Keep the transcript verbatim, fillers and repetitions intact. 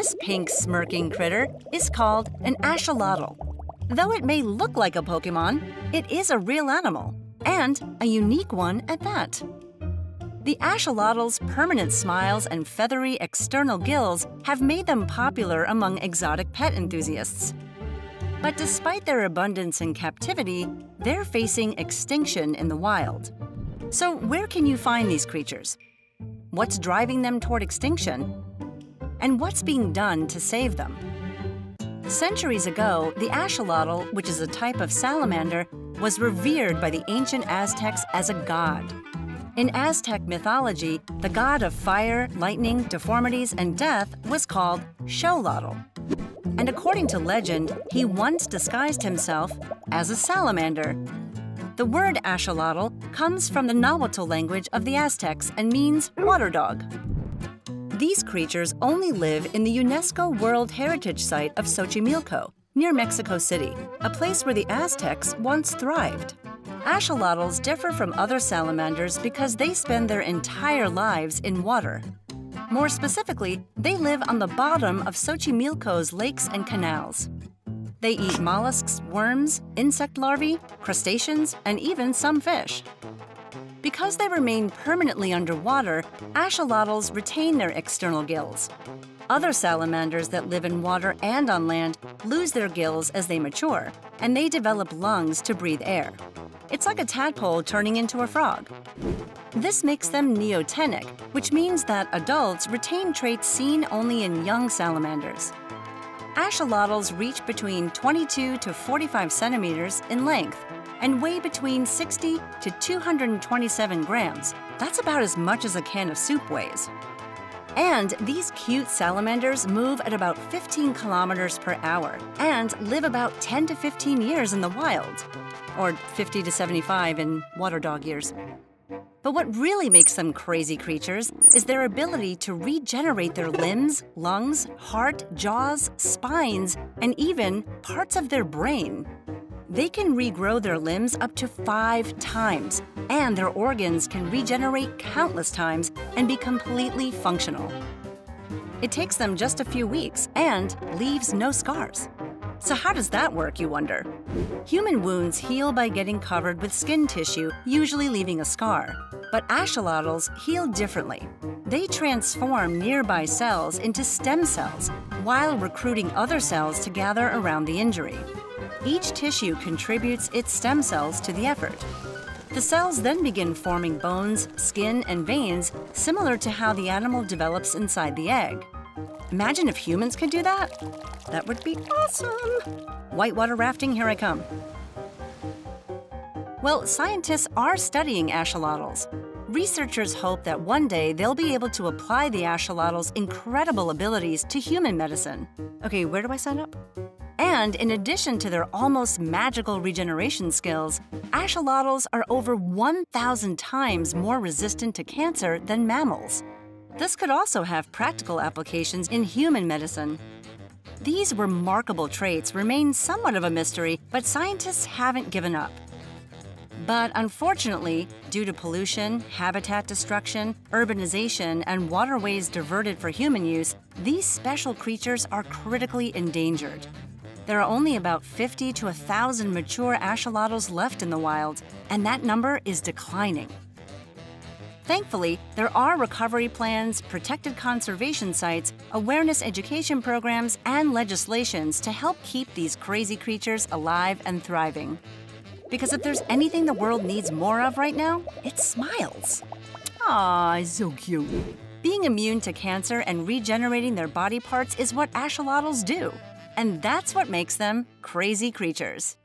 This pink smirking critter is called an axolotl. Though it may look like a Pokemon, it is a real animal, and a unique one at that. The axolotl's permanent smiles and feathery external gills have made them popular among exotic pet enthusiasts. But despite their abundance in captivity, they're facing extinction in the wild. So where can you find these creatures? What's driving them toward extinction? And what's being done to save them? Centuries ago, the axolotl, which is a type of salamander, was revered by the ancient Aztecs as a god. In Aztec mythology, the god of fire, lightning, deformities, and death was called Xolotl. And according to legend, he once disguised himself as a salamander. The word axolotl comes from the Nahuatl language of the Aztecs and means water dog. These creatures only live in the UNESCO World Heritage Site of Xochimilco, near Mexico City, a place where the Aztecs once thrived. Axolotls differ from other salamanders because they spend their entire lives in water. More specifically, they live on the bottom of Xochimilco's lakes and canals. They eat mollusks, worms, insect larvae, crustaceans, and even some fish. Because they remain permanently underwater, axolotls retain their external gills. Other salamanders that live in water and on land lose their gills as they mature, and they develop lungs to breathe air. It's like a tadpole turning into a frog. This makes them neotenic, which means that adults retain traits seen only in young salamanders. Axolotls reach between twenty-two to forty-five centimeters in length and weigh between sixty to two hundred twenty-seven grams. That's about as much as a can of soup weighs. And these cute salamanders move at about fifteen kilometers per hour and live about ten to fifteen years in the wild, or fifty to seventy-five in water dog years. But what really makes them crazy creatures is their ability to regenerate their limbs, lungs, heart, jaws, spines, and even parts of their brain. They can regrow their limbs up to five times, and their organs can regenerate countless times and be completely functional. It takes them just a few weeks and leaves no scars. So how does that work, you wonder? Human wounds heal by getting covered with skin tissue, usually leaving a scar. But axolotls heal differently. They transform nearby cells into stem cells while recruiting other cells to gather around the injury. Each tissue contributes its stem cells to the effort. The cells then begin forming bones, skin, and veins, similar to how the animal develops inside the egg. Imagine if humans could do that? That would be awesome! Whitewater rafting, here I come. Well, scientists are studying axolotls. Researchers hope that one day they'll be able to apply the axolotl's incredible abilities to human medicine. Okay, where do I sign up? And in addition to their almost magical regeneration skills, axolotls are over one thousand times more resistant to cancer than mammals. This could also have practical applications in human medicine. These remarkable traits remain somewhat of a mystery, but scientists haven't given up. But unfortunately, due to pollution, habitat destruction, urbanization, and waterways diverted for human use, these special creatures are critically endangered. There are only about fifty to one thousand mature axolotls left in the wild, and that number is declining. Thankfully, there are recovery plans, protected conservation sites, awareness education programs, and legislations to help keep these crazy creatures alive and thriving. Because if there's anything the world needs more of right now, it's smiles. Aw, so cute. Being immune to cancer and regenerating their body parts is what axolotls do. And that's what makes them crazy creatures.